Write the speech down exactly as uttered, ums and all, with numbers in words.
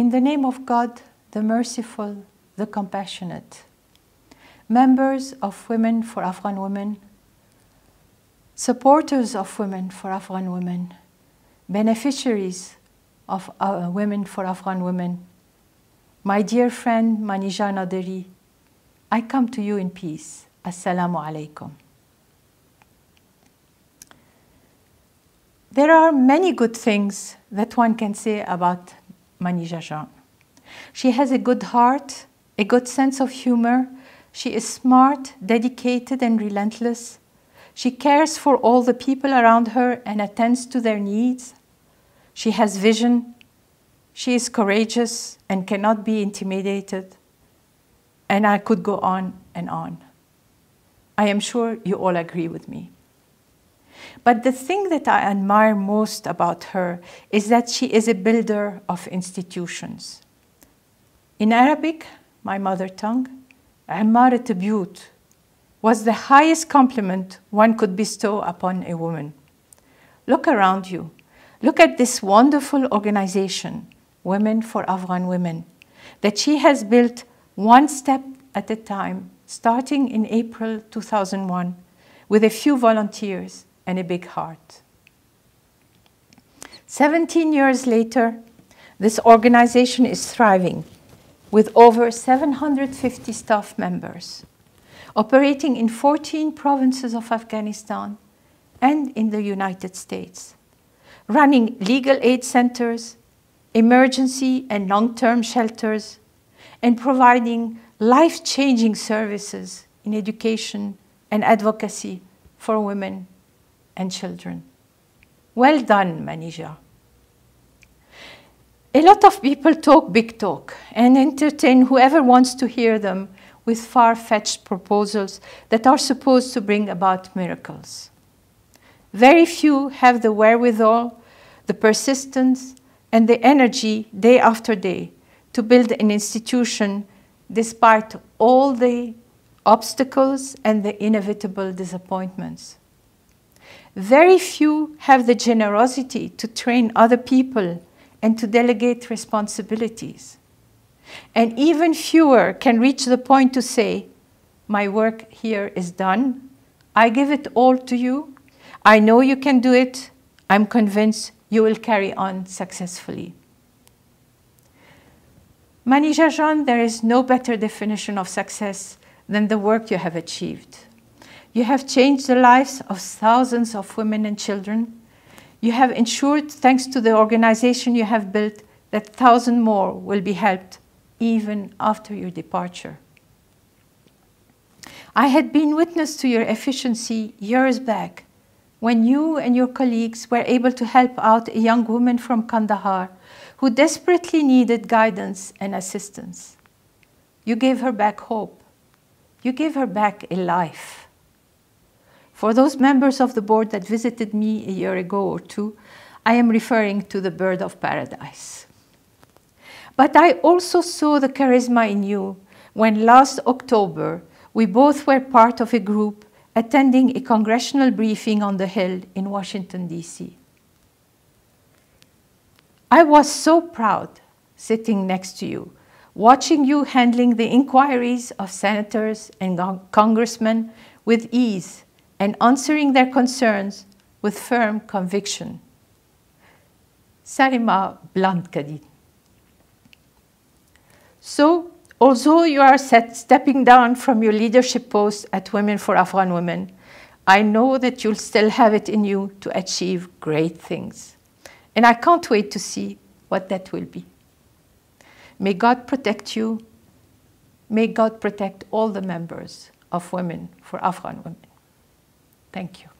In the name of God, the merciful, the compassionate, members of Women for Afghan Women, supporters of Women for Afghan Women, beneficiaries of uh, Women for Afghan Women, my dear friend Manizha Naderi, I come to you in peace. Assalamu alaikum. There are many good things that one can say about Manizha Jean. She has a good heart, a good sense of humor. She is smart, dedicated, and relentless. She cares for all the people around her and attends to their needs. She has vision. She is courageous and cannot be intimidated. And I could go on and on. I am sure you all agree with me. But the thing that I admire most about her is that she is a builder of institutions. In Arabic, my mother tongue, Imarat Buyut was the highest compliment one could bestow upon a woman. Look around you. Look at this wonderful organization, Women for Afghan Women, that she has built one step at a time, starting in April two thousand one, with a few volunteers and a big heart. Seventeen years later, this organization is thriving, with over seven hundred fifty staff members, operating in fourteen provinces of Afghanistan and in the United States, running legal aid centers, emergency and long-term shelters, and providing life-changing services in education and advocacy for women and children. Well done, Manizha. A lot of people talk big talk and entertain whoever wants to hear them with far-fetched proposals that are supposed to bring about miracles. Very few have the wherewithal, the persistence, and the energy day after day to build an institution despite all the obstacles and the inevitable disappointments. Very few have the generosity to train other people and to delegate responsibilities. And even fewer can reach the point to say, my work here is done. I give it all to you. I know you can do it. I'm convinced you will carry on successfully. Manizha Jean, there is no better definition of success than the work you have achieved. You have changed the lives of thousands of women and children. You have ensured, thanks to the organization you have built, that thousands more will be helped even after your departure. I had been witness to your efficiency years back, when you and your colleagues were able to help out a young woman from Kandahar who desperately needed guidance and assistance. You gave her back hope. You gave her back a life. For those members of the board that visited me a year ago or two, I am referring to the bird of paradise. But I also saw the charisma in you when last October we both were part of a group attending a congressional briefing on the Hill in Washington, D C I was so proud sitting next to you, watching you handling the inquiries of senators and congressmen with ease and answering their concerns with firm conviction. Salima Blandkadi. So, although you are set, stepping down from your leadership post at Women for Afghan Women, I know that you'll still have it in you to achieve great things. And I can't wait to see what that will be. May God protect you. May God protect all the members of Women for Afghan Women. Thank you.